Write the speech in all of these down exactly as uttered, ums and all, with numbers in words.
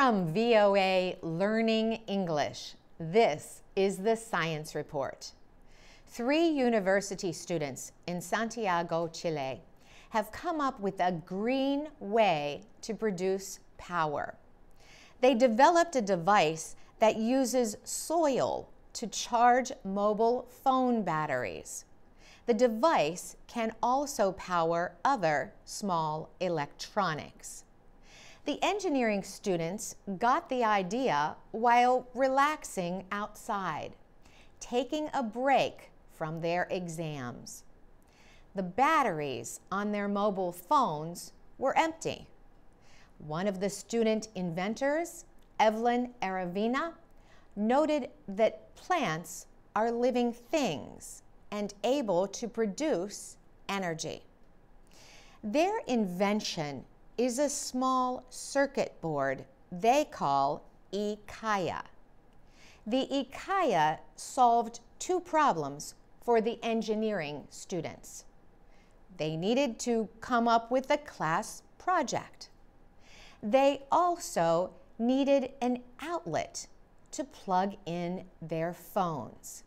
From V O A Learning English, this is the Science Report. Three university students in Santiago, Chile, have come up with a green way to produce power. They developed a device that uses soil to charge mobile phone batteries. The device can also power other small electronics. The engineering students got the idea while relaxing outside, taking a break from their exams. The batteries on their mobile phones were empty. One of the student inventors, Evelyn Aravina, noted that plants are living things and able to produce energy. Their invention is a small circuit board they call E-Kaia. The E-Kaia solved two problems for the engineering students. They needed to come up with a class project. They also needed an outlet to plug in their phones.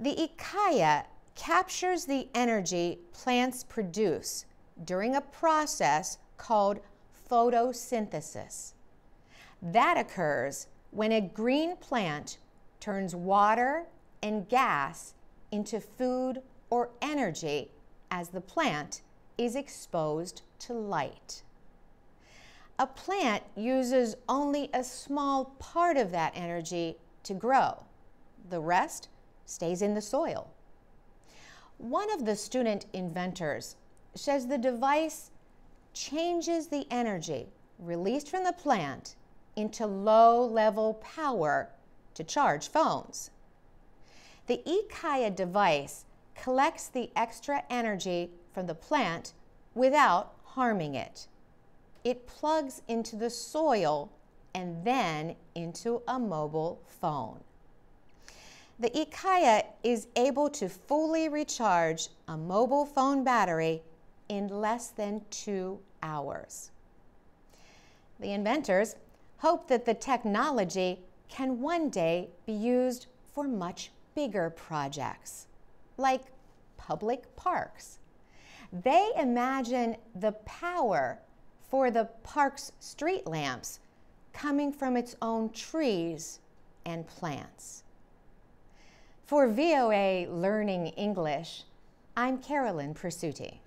The E-Kaia captures the energy plants produce during a process called photosynthesis. That occurs when a green plant turns water and gas into food or energy as the plant is exposed to light. A plant uses only a small part of that energy to grow. The rest stays in the soil. One of the student inventors says the device changes the energy released from the plant into low-level power to charge phones. The E-Kaia device collects the extra energy from the plant without harming it. It plugs into the soil and then into a mobile phone. The E-Kaia is able to fully recharge a mobile phone battery in less than two hours. The inventors hope that the technology can one day be used for much bigger projects, like public parks. They imagine the power for the park's street lamps coming from its own trees and plants. For V O A Learning English, I'm Carolyn Prasuti.